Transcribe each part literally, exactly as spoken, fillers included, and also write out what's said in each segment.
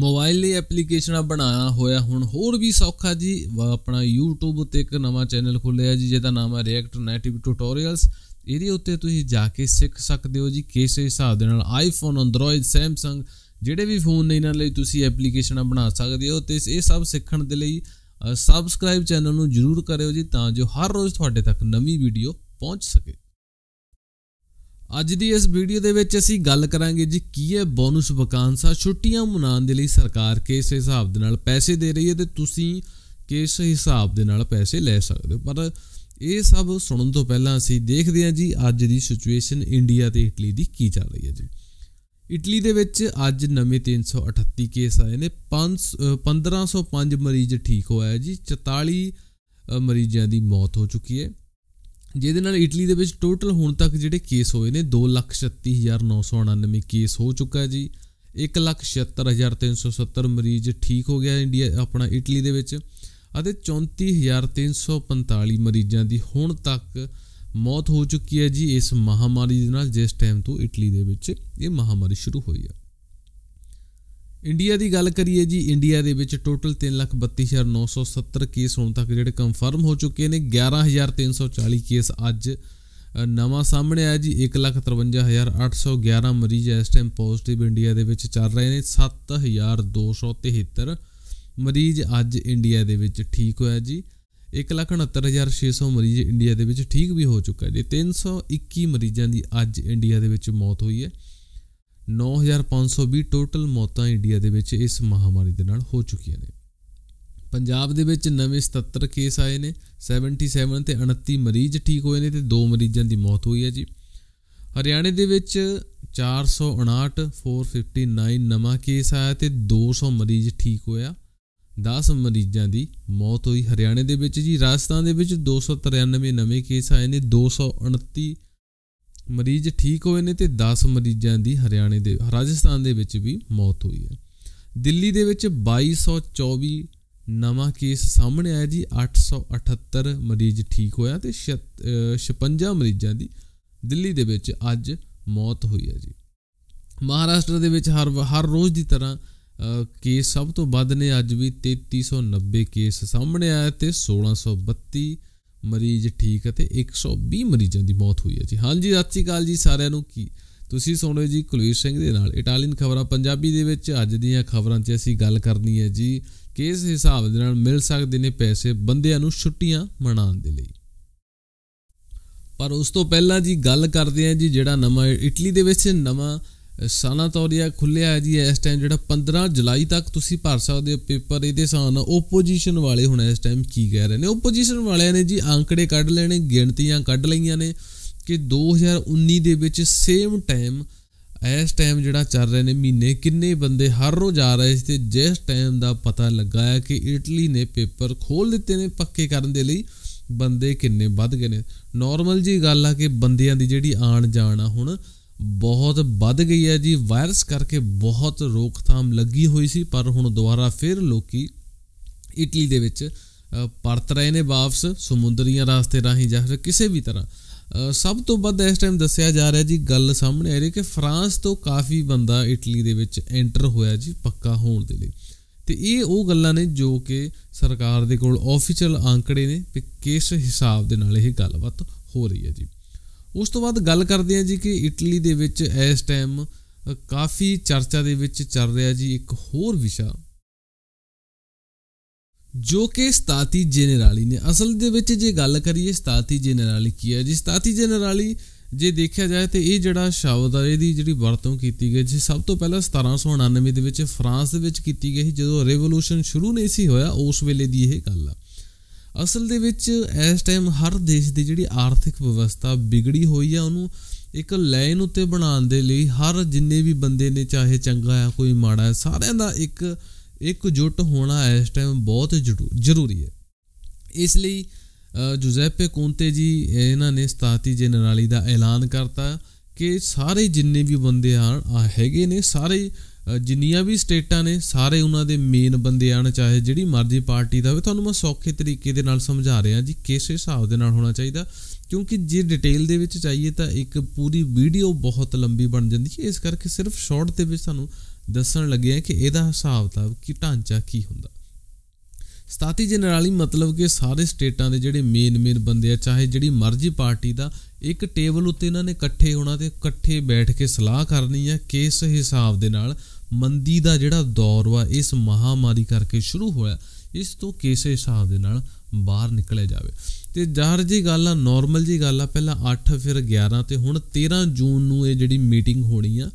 Mobile ਲਈ ਐਪਲੀਕੇਸ਼ਨਾਂ ਬਣਾਉਣਾ ਹੋਇਆ ਹੁਣ ਹੋਰ ਵੀ ਸੌਖਾ ਜੀ ਆਪਣਾ YouTube ਉੱਤੇ ਇੱਕ ਨਵਾਂ ਚੈਨਲ ਖੋਲਿਆ ਜੀ ਜਿਹਦਾ ਨਾਮ ਹੈ React Native Tutorials। ਇਹਦੇ ਉੱਤੇ ਤੁਸੀਂ ਜਾ ਕੇ ਸਿੱਖ ਸਕਦੇ ਹੋ ਜੀ ਕਿਸ ਹਿਸਾਬ ਦੇ ਨਾਲ ਆਈਫੋਨ, ਐਂਡਰੋਇਡ, ਸੈਮਸੰਗ ਜਿਹੜੇ ਵੀ ਫੋਨ ਨੇ ਇਹਨਾਂ ਲਈ ਤੁਸੀਂ ਐਪਲੀਕੇਸ਼ਨਾਂ ਬਣਾ ਸਕਦੇ ਹੋ। ਤੇ ਇਹ ਸਭ ਸਿੱਖਣ ਦੇ ਲਈ ਸਬਸਕ੍ਰਾਈਬ ਚੈਨਲ ਨੂੰ ਜ਼ਰੂਰ ਕਰਿਓ ਜੀ ਤਾਂ ਜੋ ਹਰ ਰੋਜ਼ ਤੁਹਾਡੇ ਤੱਕ ਨਵੀਂ ਵੀਡੀਓ ਪਹੁੰਚ ਸਕੇ। अज की इस भीडियो के गल करा जी की है बोनस वकांसा छुट्टियां मनाने के लिए सरकार किस हिसाब के पैसे दे रही है तो तुसीं किस हिसाब के नाल पैसे ले सकते हो। पर यह सब सुनने तो पहला असी देखते हैं जी अज की सिचुएशन इंडिया तो इटली की की चल रही है जी। इटली के अज नवे तीन सौ अठत्ती केस आए हैं, पंद्रह सौ पाँच मरीज ठीक होया जी, चौताली मरीजों की मौत हो चुकी है। ਜਿਹਦੇ ਨਾਲ इटली ਦੇ ਵਿੱਚ टोटल ਹੁਣ तक ਜਿਹੜੇ केस ਹੋਏ ਨੇ दो ਲੱਖ ਛੱਤੀ ਹਜ਼ਾਰ नौ सौ उनानवे केस हो चुका जी। एक ਲੱਖ छिहत्तर हज़ार तीन सौ सत्तर मरीज ठीक हो गया इंडिया अपना इटली ਦੇ ਵਿੱਚ ਅਤੇ चौंती हज़ार तीन सौ पैंताली मरीजों की ਹੁਣ तक मौत हो चुकी है जी इस महामारी ਦੇ ਨਾਲ जिस टाइम तो इटली ਦੇ ਵਿੱਚ ਇਹ ਮਹਾਮਾਰੀ शुरू हुई है। इंडिया की गल करिए जी, इंडिया के टोटल तीन लख बत्ती हज़ार नौ सौ सत्तर केस हुण तक जिहड़े कंफर्म हो चुके हैं। ग्यारह हज़ार तीन सौ चाली केस अज नवा सामने आया जी। एक लख तरवंजा हज़ार अठ सौ ग्यारह मरीज इस टाइम पॉजिटिव इंडिया के चल रहे हैं। सत्त हज़ार दो सौ तिहत्तर मरीज अज इंडिया के ठीक होया जी। एक लख उनहत्तर हज़ार छे सौ मरीज इंडिया के ठीक भी हो चुका जी। तीन सौ इक्की मरीजों की अज इंडिया के मौत हुई है। नौ हज़ार पाँच सौ भी टोटल मौतां इंडिया के इस महामारी के नाल हो चुकिया ने। पंजाब के नवे सतहत्तर केस आए हैं, सैवनटी सैवन तो उनती मरीज ठीक होए ने ते दो मरीजों की मौत हुई है जी। हरियाणा के चार सौ उनाहठ फोर फिफ्टी नाइन नवा केस आया तो दो सौ मरीज ठीक होया, दस मरीजों की मौत हुई हरियाणा के जी। राजस्थान के दो सौ तिरानवे नवे केस आए हैं, दो सौ उनती मरीज ठीक होए ने ते दस मरीजों की हरियाणे दे राजस्थान दे विच भी मौत हुई है। दिल्ली दे विच बाई सौ चौबी नवा केस सामने आया जी। अठ सौ अठहत्तर मरीज ठीक होया ते छपंजा मरीजों की दिल्ली दे विच अज मौत हुई है जी। महाराष्ट्र दे विच हर हर रोज़ की तरह केस सब तो वध ने, अज भी तेती सौ नब्बे केस सामने आया ते सोलह सौ बत्ती मरीज ठीक है, एक सौ भी मरीजों की मौत हुई है जी। हाँ जी, सत श्री अकाल जी सारिਆਂ ਨੂੰ। की ਤੁਸੀਂ ਸੁਣ ਰਹੇ ਜੀ ਕੁਲਵੀਰ ਸਿੰਘ ਦੇ ਨਾਲ ਇਟਾਲੀਅਨ ਖਬਰਾਂ ਪੰਜਾਬੀ ਦੇ ਵਿੱਚ। ਅੱਜ ਦੀਆਂ ਖਬਰਾਂ 'ਚ ਅਸੀਂ ਗੱਲ ਕਰਨੀ ਹੈ ਜੀ ਕਿਸ ਹਿਸਾਬ ਦੇ ਨਾਲ ਮਿਲ ਸਕਦੇ ਨੇ ਪੈਸੇ ਬੰਦਿਆਂ ਨੂੰ ਛੁੱਟੀਆਂ ਮਨਾਉਣ ਦੇ ਲਈ। ਪਰ ਉਸ ਤੋਂ ਪਹਿਲਾਂ ਜੀ ਗੱਲ ਕਰਦੇ ਹਾਂ ਜੀ ਜਿਹੜਾ ਨਵਾਂ ਇਟਲੀ ਦੇ ਵਿੱਚ ਨਵਾਂ ਸਾਨਾਟੋਰੀਆ ਖੁੱਲਿਆ ਹੈ ਜੀ ਇਸ ਟਾਈਮ, ਜਿਹੜਾ पंद्रह ਜੁਲਾਈ ਤੱਕ ਤੁਸੀਂ ਭਰ ਸਕਦੇ ਹੋ ਪੇਪਰ। ਇਹਦੇ ਸਾਨ ਓਪੋਜੀਸ਼ਨ ਵਾਲੇ ਹੁਣ ਇਸ ਟਾਈਮ ਕੀ ਕਹਿ ਰਹੇ ਨੇ, ਓਪੋਜੀਸ਼ਨ ਵਾਲਿਆਂ ਨੇ ਜੀ ਅੰਕੜੇ ਕੱਢ ਲੈਣੇ, ਗਿਣਤੀਆਂ ਕੱਢ ਲਈਆਂ ਨੇ ਕਿ दो हज़ार उन्नीस ਦੇ ਵਿੱਚ ਸੇਮ ਟਾਈਮ ਇਸ ਟਾਈਮ ਜਿਹੜਾ ਚੱਲ ਰਹੇ ਨੇ ਮਹੀਨੇ ਕਿੰਨੇ ਬੰਦੇ ਹਰ ਰੋਜ਼ ਆ ਰਹੇ ਸੀ। ਤੇ ਜਿਸ ਟਾਈਮ ਦਾ ਪਤਾ ਲੱਗਾ ਹੈ ਕਿ ਇਟਲੀ ਨੇ ਪੇਪਰ ਖੋਲ ਦਿੱਤੇ ਨੇ ਪੱਕੇ ਕਰਨ ਦੇ ਲਈ ਬੰਦੇ ਕਿੰਨੇ ਵੱਧ ਗਏ ਨੇ। ਨੋਰਮਲ ਜੀ ਗੱਲ ਆ ਕਿ ਬੰਦਿਆਂ ਦੀ ਜਿਹੜੀ ਆਣ ਜਾਣ ਆ ਹੁਣ बहुत बढ़ गई है जी। वायरस करके बहुत रोकथाम लगी हुई सी पर हुण दोबारा फिर लोग इटली दे विच परत रहे ने वापस समुद्री रास्ते राही जां किसी भी तरह। सब तो वध इस टाइम दस्सिया जा रहा जी, गल सामने आ रही कि फ्रांस तो काफ़ी बंदा इटली दे विच एंटर होया जी पक्का होने के लिए। तो ये वो गल्लां ने जो कि सरकार दे कोल ऑफिशियल आंकड़े ने कि किस हिसाब दे नाल ये गलबात हो रही है जी। उस तो बाद गल करते हैं जी कि इटली दे विच इस टाइम काफ़ी चर्चा दे विच चल रहा जी एक होर विशा जो कि स्ताती जेनराली ने। असल दे विच जे गल करिए स्ताती जेनराली की है जी। स्ताती जेनराली जे देखा जाए तो ये जड़ा शब्द है इहदी जिहड़ी वरतों की गई जी सब तो पहला सत्रह सौ उनानवे दे विच फ्रांस दे विच कीती गई जो रेवोल्यूशन शुरू नहीं सी होया उस वेले दी इह गल आ। असल दे विच इस टाइम हर देश की जिहड़ी आर्थिक व्यवस्था बिगड़ी हुई है उन्होंने एक लाइन उत्ते बनाने दे लई हर जिन्ने भी बंदे ने चाहे चंगा है कोई माड़ा है सारिआं दा एक एकजुट होना इस टाइम बहुत जरूरी है। इसलिए जुज़ेपे कोंते जी इन्हां ने स्ताती जेनराली का ऐलान करता कि सारे जिन्ने भी बंदे आ हैगे ने सारे जिन्नियां भी स्टेटां ने सारे उन्हां दे मेन बंदे आन चाहे जिहड़ी मर्जी पार्टी दा होवे। तुहानूं मैं सौखे तरीके दे नाल समझा रिहा जी किस हिसाब दे नाल होना चाहिदा क्योंकि जे डिटेल दे विच चाहिए तां एक पूरी वीडियो बहुत लंबी बन जांदी है, इस करके सिर्फ शॉर्ट दे विच तुहानूं दसन लगे हैं कि एदा हिसाब किताब कि ढांचा की हुंदा। स्टाती जनराली मतलब कि सारे स्टेटां दे जिहड़े मेन मेन बंदे आ चाहे जिहड़ी मर्जी पार्टी दा एक टेबल उत्ते इन्हां ने इकट्ठे होना ते इकट्ठे बैठ के सलाह करनी है किस हिसाब दे नाल मंदी दा जिहड़ा दौर वा इस महामारी करके शुरू होया इस तो किस हिसाब दे नाल बाहर निकलिया जावे। तो जाहिर जी गल आ नॉर्मल जी गल आ पहला अठ फिर ग्यारह तो हुण तेरह जून नूं ये जिहड़ी मीटिंग होनी आ।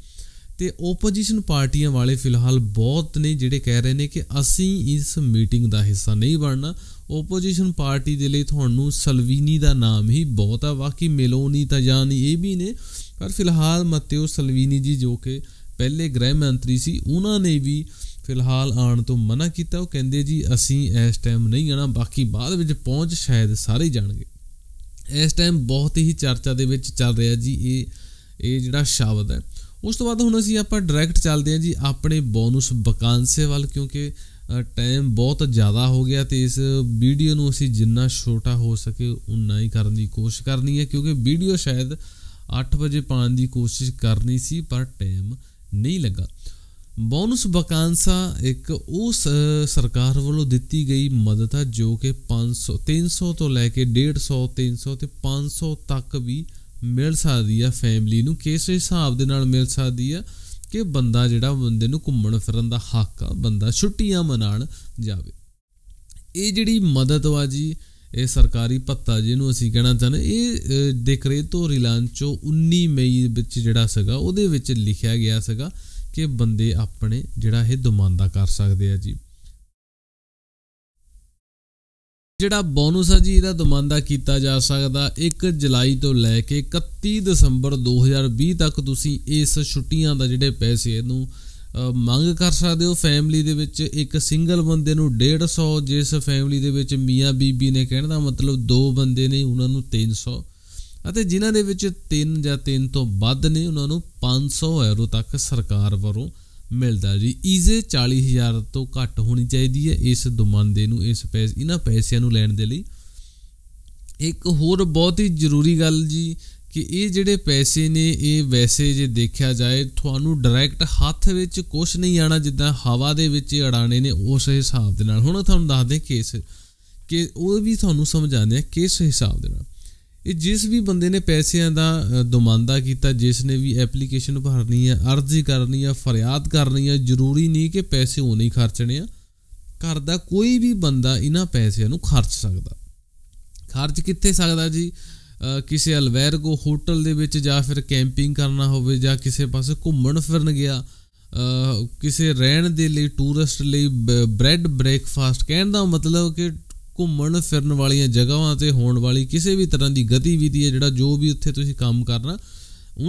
तो ओपोजिशन पार्टियां वाले फिलहाल बहुत ने जिहड़े कह रहे हैं कि असी इस मीटिंग का हिस्सा नहीं बनना। ओपोजिशन पार्टी के लिए तुहानूं सलवीनी का नाम ही बहुत आ, बाकी मेलोनी तो जानी ये भी ने, पर फिलहाल मत्तेओ सलवीनी जी जो कि पहले गृह मंत्री सी उन्होंने भी फिलहाल आने तो मना किया। कहिंदे जी असी इस टाइम नहीं आना, बाकी बाद विच पहुँच शायद सारे जाणगे। इस टाइम बहुत ही चर्चा दे विच चल रहा जी ये ये जिहड़ा शब्द है। उस तो बाद हुण असीं आपां डायरैक्ट चलदे हां जी अपने बोनस वकांसे वाल, क्योंकि टाइम बहुत ज़्यादा हो गया। तो इस वीडियो नूं असीं जिन्ना छोटा हो सके उन्ना ही करन दी कोशिश करनी है, क्योंकि वीडियो शायद अठ बजे पाउण दी कोशिश करनी सी पर टाइम नहीं लगा। बोनस वकांसा एक उस सरकार वालों दिती गई मदद है जो कि पाँच सौ तीन सौ तो लैके डेढ़ सौ तीन सौ तो पाँच सौ तक भी मिल सकती है। फैमिली नूं किस हिसाब दे नाल मिल सकती है कि बंदा जिहड़ा बंदे नूं घूमण फिरन दा हक आ, बंदा छुट्टियां मनाण जावे। ये जिहड़ी मदद वा जी ये सरकारी भत्ता जिन्हों असीं कहना चाहते ये डिक्रेटो रिलांचो उन्नी मई विच जिहड़ा सीगा उहदे विच लिखिया गया सीगा कि बंदे अपने जिहड़ा ये दुमांदा कर सकते हैं जी। जिहड़ा बोनस है जी इहदा दुमांदा किया जा सकता एक जुलाई तो लैके इकती दसंबर दो हज़ार भी तक तुसी इस छुट्टियां दा जिहड़े पैसे नूं मंग कर सकते हो। फैमिली दे विच एक सिंगल बंदे नूं डेढ़ सौ, जिस फैमिली दे विच मियाँ बीबी ने कहने दा मतलब दो बंदे ने उन्हां नूं तीन सौ ਅਤੇ ਜਿਨ੍ਹਾਂ ਦੇ ਵਿੱਚ तीन ਜਾਂ तीन ਤੋਂ ਵੱਧ ਨੇ ਉਹਨਾਂ ਨੂੰ पाँच सौ यूरो तक सरकार ਵੱਲੋਂ ਮਿਲਦਾ जी। ਈਜ਼ੇ चालीस हज़ार ਤੋਂ ਘੱਟ ਹੋਣੀ ਚਾਹੀਦੀ ਹੈ इस ਦੁਮਾਂਦੇ ਨੂੰ इस ਪੈਸੇ ਇਹਨਾਂ ਪੈਸਿਆਂ ਨੂੰ ਲੈਣ ਦੇ ਲਈ। एक होर बहुत ही ਜ਼ਰੂਰੀ ਗੱਲ जी कि ਇਹ ਜਿਹੜੇ ਪੈਸੇ ਨੇ ਇਹ ਵੈਸੇ ਜੇ ਦੇਖਿਆ ਜਾਏ ਤੁਹਾਨੂੰ ਡਾਇਰੈਕਟ ਹੱਥ ਵਿੱਚ ਕੁਝ ਨਹੀਂ ਆਣਾ, ਜਿੱਦਾਂ ਹਵਾ ਦੇ ਵਿੱਚ ਅੜਾਣੇ ਨੇ ਉਸ ਹਿਸਾਬ ਦੇ ਨਾਲ। ਹੁਣ ਤੁਹਾਨੂੰ ਦੱਸਦੇ ਕੇਸ ਕਿ ਉਹ ਵੀ ਤੁਹਾਨੂੰ ਸਮਝਾਉਂਦੇ ਆ ਕਿਸ ਹਿਸਾਬ ਦੇ ਨਾਲ। जिस भी बंदे ने पैसों का दुमांदा किया, जिसने भी एप्लीकेशन भरनी है, अर्जी करनी है, फरियाद करनी है, जरूरी नहीं कि पैसे उन्हें ही खर्चने। घर का कोई भी बंदा इन्ह पैसों खर्च सकता। खर्च कितने सकता जी? किसी अलवैर को होटल दे विच जा फिर कैंपिंग करना होवे, जा किसी पास घूमण फिरन गया, किसी रहन दे लई टूरिस्ट लई ब्रैड ब्रेकफास्ट। कहण दा मतलब कि घूमण फिरन वाली जगहों से होने वाली किसी भी तरह की गतिविधि है जोड़ा जो भी उत्थे तुसीं काम करना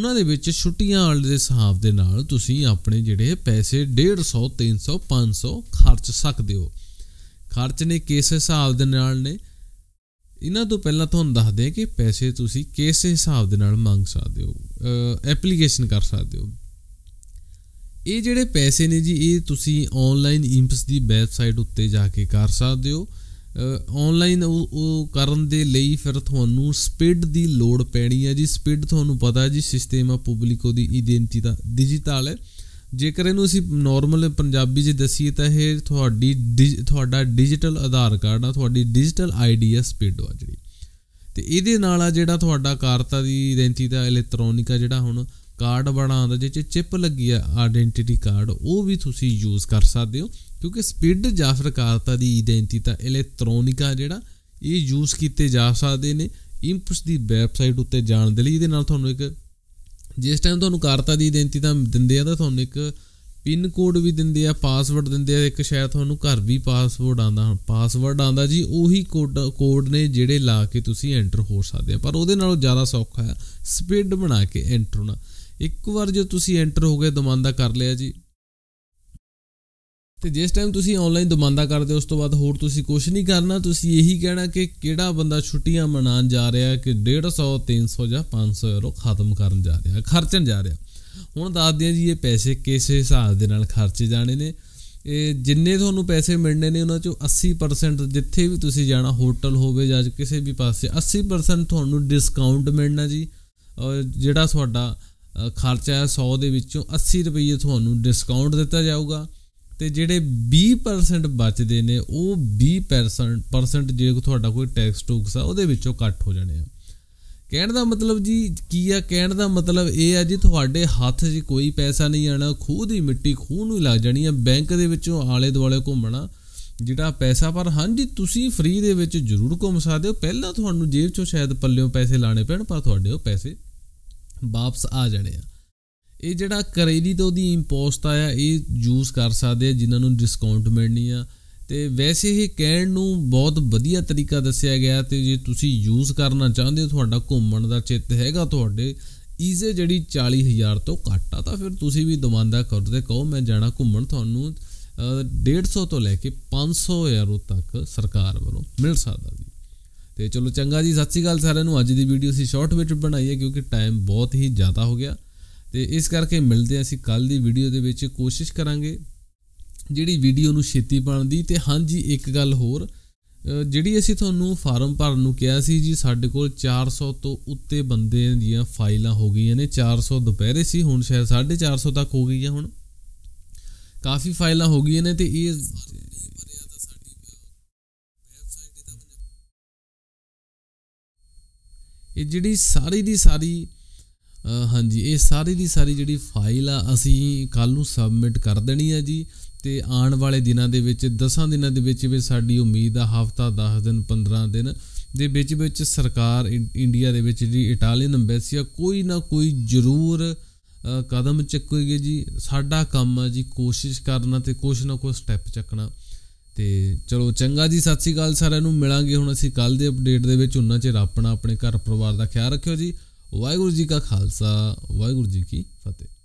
उन्होंने छुट्टियां वाले हिसाब के नाल तुसीं अपने जोड़े पैसे डेढ़ सौ तीन सौ पाँच सौ खर्च सकते हो। खर्चने किस हिसाब के नाल ने इन्हां तो पहलां तुहानूं दस दें कि पैसे तुसीं किस हिसाब के नाल मंग सकते हो, एप्लीकेशन कर सकते हो। ये जिहड़े पैसे ने जी ये तुसीं ऑनलाइन इंप्स की वैबसाइट उत्ते जाके कर सकते हो। ऑनलाइन करन दे लई फिर तुहानूं स्पिड की लोड़ पैनी है जी। स्पिड तुहानूं पता है जी सिस्टम आ पब्लिको दी आइडेंटिटी डिजिटल है। जेकर इहनूं असीं नॉर्मल पंजाबी च दसीए तां इह तुहाडी तुहाडा डिजिटल आधार कार्ड आ, तुहाडी डिजिटल आईडी आ स्पिड आ जिहड़ी। ते इहदे नाल आ जिहड़ा तुहाडा कार्ता दी आइडेंटिटी इलैक्ट्रॉनिक आ जिहड़ा हुण कार्ड बनाउंदा जिह चिप लगी आ आइडेंटिटी कार्ड वो भी तुसीं यूज़ कर सकदे हो, क्योंकि स्पिड या फिर कार्ता दी आइडेंटिटी इलैक्ट्रॉनिक आ जिहड़ा ये यूज़ किए जा सकते हैं इंप्स की वैबसाइट उत्ते जाण दे लई। इहदे नाल तुहानूं एक जिस टाइम तुहानूं कार्ता दी आइडेंटिटी दिंदे आ तां तुहानूं एक पिन कोड भी दिंदे आ, पासवर्ड दिंदे आ, एक शायद तुहानूं घर भी पासवर्ड आंदा पासवर्ड आंदा जी उही कोड कोड ने जिहड़े ला के तुसीं एंटर हो सकदे आ। पर उहदे नालों ज़्यादा सौखा है स्पिड बना के एंटर होना। एक बार जो तुसीं एंटर हो गए दुमांदा कर लिया जी तो जिस टाइम तुसीं ऑनलाइन दुमांदा करते उस तो बाद होर तुसीं कुछ नहीं करना। तुसीं यही कहना कि किहड़ा बंदा छुट्टियां मनान जा रहा है कि डेढ़ सौ तीन सौ या पाँच सौ यूरो खत्म करन जा रहा है, खर्चन जा रहा। हुण दसदे हां जी ये पैसे किस हिसाब दे नाल खर्चे जाने ने। जिन्ने तुहानूं पैसे मिलने ने उन्हां चों अस्सी परसेंट जिथे भी तुसीं जाना होटल होवे जां किसी भी पासे अस्सी परसेंट तुहानूं डिस्काउंट मिलना जी। और जिहड़ा तुहाडा खर्चा है सौ के विचों अस्सी रुपये थानू डिस्काउंट दिता जाऊगा तो जोड़े भी परसेंट बचते हैं वो भी परसेंट परसेंट जो थोड़ा कोई टैक्स टूक्स आ वो कट हो जाने। कहने का मतलब जी की आ कहने का मतलब ये है जी थोड़े हाथ जी कोई पैसा नहीं आना, खूह की मिट्टी खूह नहीं लग जानी है, बैंक के आले दुआले घूमना जिहड़ा पैसा। पर हाँ जी तुसी फ्री दे विच जरूर घूम सकते हो, पहला तुहानू जेब चो शायद पल्लियों पैसे लाने पैण पर तुहाडे ओह पैसे वापस आ जाने आ। ये जिहड़ा करेली तो दी इंपोस्ट आया ये यूज़ कर सकते जिन्हां नू डिस्काउंट मिलनी आ ते वैसे ही कहण नू बहुत वधिया तरीका दस्सिया गया ते जे तुसी यूज़ करना चाहते हो तुहाडा घूमण दा चित हैगा तुहाडे ईजे जिहड़ी चाली हज़ार तो घट आ तां फिर तुसी भी दमांदा करो ते कहो मैं जाना घूमण। तुहानू डेढ़ सौ तो लैके पाँच सौ हज़ारों तक सरकार वालों मिल सकता जी। तो चलो चंगा जी, सत श्री अकाल सारिआं। अज दी वीडियो असीं शॉर्ट विच बनाई है क्योंकि टाइम बहुत ही ज़्यादा हो गया तो इस करके मिलते हैं असीं कल दी वीडियो दे विच, कोशिश करांगे जिहड़ी वीडियो नूं छेती पाउण दी। तो हाँ जी एक गल होर जिहड़ी असीं तुहानूं फार्म भरन नूं किहा सी जी, साडे कोल चार सौ तो उत्ते बंदे दीआं फाइलां हो गईआं ने। चार सौ दुपहरे सी, हुण शायद साढ़े चार सौ तक हो गई है, हुण काफ़ी फाइल हो गई ने। तो ये ये जी सारी की सारी हाँ जी ये सारी की सारी जी फाइल असी कल सबमिट कर देनी है जी। तो आने वाले दिनों के दसां दिनों के साड़ी उम्मीद है हफ्ता दस दिन पंद्रह दिन के सरकार इंडिया के जी इटालियन अंबैसी कोई ना कोई जरूर कदम चुकेगी जी। साडा काम है जी कोशिश करना तो कुछ ना कुछ स्टैप चकना। तो चलो चंगा जी, सत श्री अकाल सारिआं नूं। मिलांगे हुण असीं कल दे अपडेट दे विच। उन्ना चिर अपना अपने घर परिवार का ख्याल रखियो जी। वाहिगुरू जी का खालसा वाहिगुरू जी की फतेह।